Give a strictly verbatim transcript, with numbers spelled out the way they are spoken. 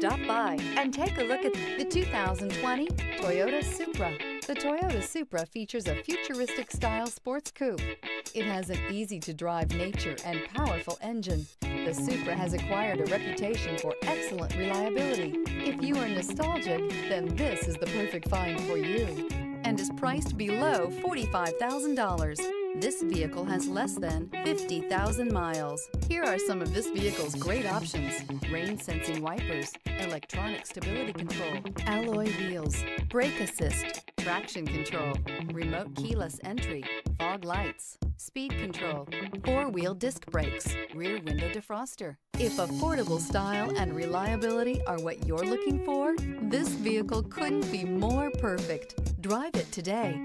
Stop by and take a look at the two thousand twenty Toyota Supra. The Toyota Supra features a futuristic style sports coupe. It has an easy-to-drive nature and powerful engine. The Supra has acquired a reputation for excellent reliability. If you are nostalgic, then this is the perfect find for you, and is priced below forty-five thousand dollars. This vehicle has less than fifty thousand miles. Here are some of this vehicle's great options: rain sensing wipers, electronic stability control, alloy wheels, brake assist, traction control, remote keyless entry, fog lights, speed control, four-wheel disc brakes, rear window defroster. If affordable style and reliability are what you're looking for, this vehicle couldn't be more perfect. Drive it today.